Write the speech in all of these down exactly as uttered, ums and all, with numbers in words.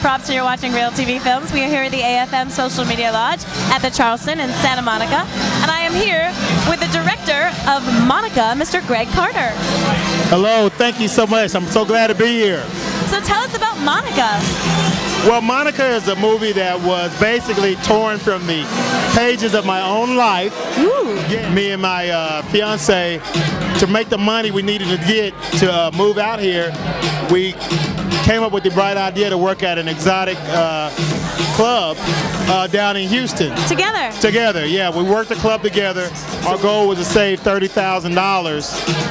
Props to you're watching Real T V Films. We are here at the A F M Social Media Lodge at the Charleston in Santa Monica, and I am here with the director of MONICA, Mister Greg Carter. Hello, thank you so much. I'm so glad to be here. So tell us about MONICA. Well, MONICA is a movie that was basically torn from the pages of my own life. Ooh. Me and my uh, fiance, to make the money we needed to get to uh, move out here, we came up with the bright idea to work at an exotic uh, club uh, down in Houston. Together? Together, yeah. We worked the club together. Our goal was to save thirty thousand dollars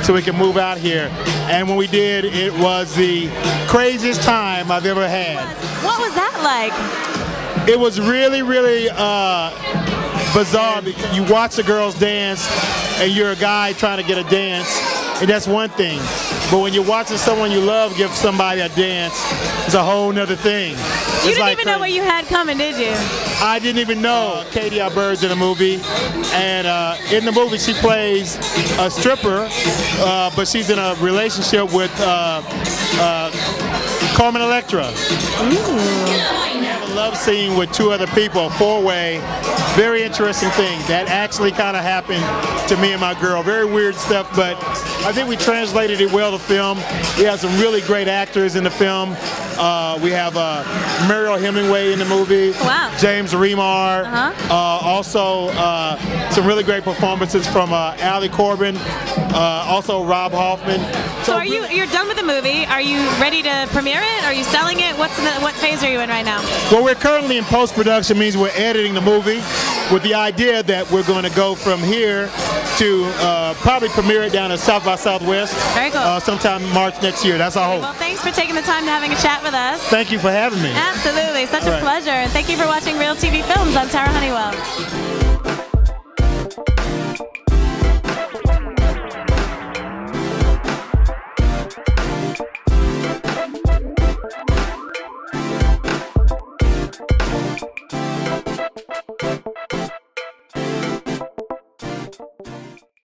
so we could move out here. And when we did, it was the craziest time I've ever had. What was that like? It was really, really uh, bizarre. You watch the girls dance, and you're a guy trying to get a dance, and that's one thing. But when you're watching someone you love give somebody a dance, it's a whole nother thing. You didn't even know what you had coming, did you? I didn't even know. Uh, K D. Aubert's in the movie, and uh, in the movie she plays a stripper, uh, but she's in a relationship with uh, uh, Carmen Electra. Ooh. Love scene with two other people, four-way, very interesting thing. That actually kind of happened to me and my girl. Very weird stuff, but I think we translated it well to film. We have some really great actors in the film. Uh, we have uh, Mariel Hemingway in the movie, wow. James Remar, uh-huh. uh, also uh, some really great performances from uh, Ali Corbin, uh, also Rob Hoffman. So, so are you, you're done with the movie. Are you ready to premiere it? Are you selling it? What's in the, what phase are you in right now? Well, we're currently in post-production, means we're editing the movie with the idea that we're going to go from here to uh, probably premiere it down at South by Southwest. Very cool. Uh, sometime March next year. That's our hope. Well, thanks for taking the time to having a chat with us. Thank you for having me. Absolutely. Such All a right. pleasure. And thank you for watching Real T V Films. I'm Tara Hunnewell.